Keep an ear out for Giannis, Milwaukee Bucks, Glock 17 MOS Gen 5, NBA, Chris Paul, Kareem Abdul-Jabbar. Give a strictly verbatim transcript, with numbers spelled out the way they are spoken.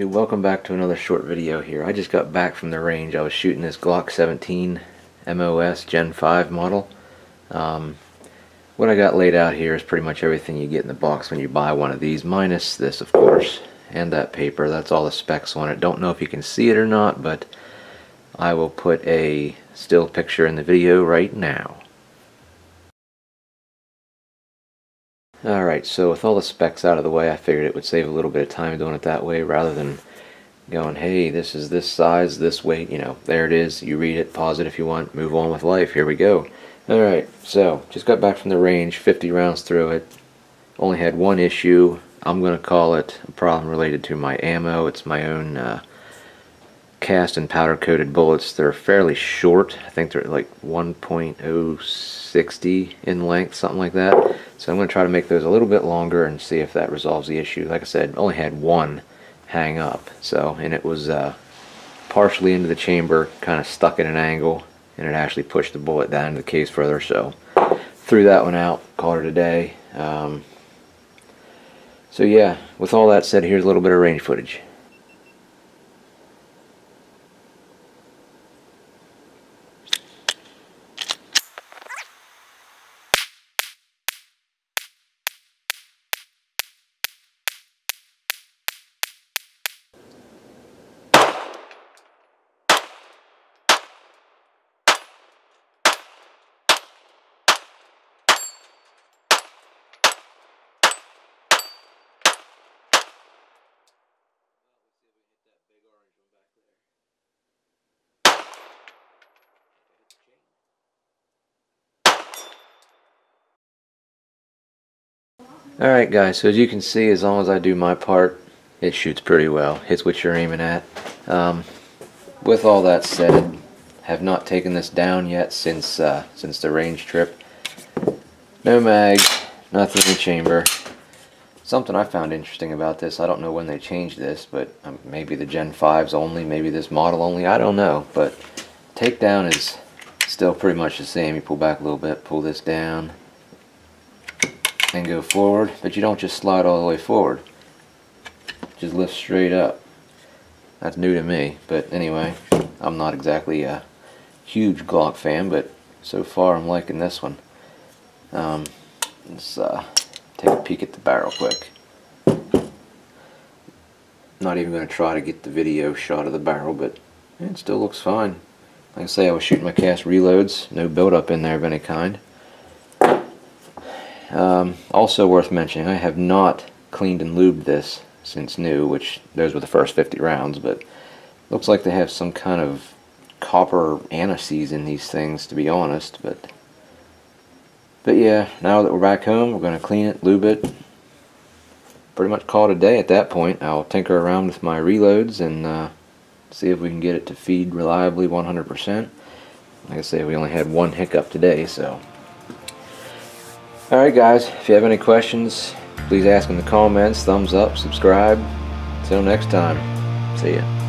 YouTube, welcome back to another short video here. I just got back from the range. I was shooting this Glock seventeen M O S Gen five model. Um, what I got laid out here is pretty much everything you get in the box when you buy one of these, minus this of course, and that paper. That's all the specs on it. Don't know if you can see it or not, but I will put a still picture in the video right now. Alright, so with all the specs out of the way, I figured it would save a little bit of time doing it that way rather than going, hey, this is this size, this weight, you know, there it is, you read it, pause it if you want, move on with life, here we go. Alright, so, just got back from the range, fifty rounds through it, only had one issue. I'm going to call it a problem related to my ammo. It's my own uh, cast and powder coated bullets. They're fairly short, I think they're like one point oh six zero in length, something like that. So I'm going to try to make those a little bit longer and see if that resolves the issue. Like I said, only had one hang up, so, and it was uh, partially into the chamber, kind of stuck at an angle, and it actually pushed the bullet down into the case further, so threw that one out, called it a day. Um, so yeah, with all that said, here's a little bit of range footage. Alright guys, so as you can see, as long as I do my part, it shoots pretty well. Hits what you're aiming at. Um, with all that said, have not taken this down yet since uh, since the range trip. No mags, nothing in the chamber. Something I found interesting about this, I don't know when they changed this, but um, maybe the Gen fives only, maybe this model only, I don't know. But takedown is still pretty much the same. You pull back a little bit, pull this down, and go forward, but you don't just slide all the way forward. Just lift straight up. That's new to me, but anyway, I'm not exactly a huge Glock fan, but so far I'm liking this one. Um, let's uh, take a peek at the barrel quick. Not even going to try to get the video shot of the barrel, but it still looks fine. Like I say, I was shooting my cast reloads, no buildup in there of any kind. Um, also worth mentioning, I have not cleaned and lubed this since new, which those were the first fifty rounds, but looks like they have some kind of copper anise in these things, to be honest, but but yeah, now that we're back home, we're going to clean it, lube it, pretty much call it a day at that point. I'll tinker around with my reloads and uh, see if we can get it to feed reliably one hundred percent. Like I say, we only had one hiccup today, so. Alright guys, if you have any questions, please ask in the comments, thumbs up, subscribe. Until next time, see ya.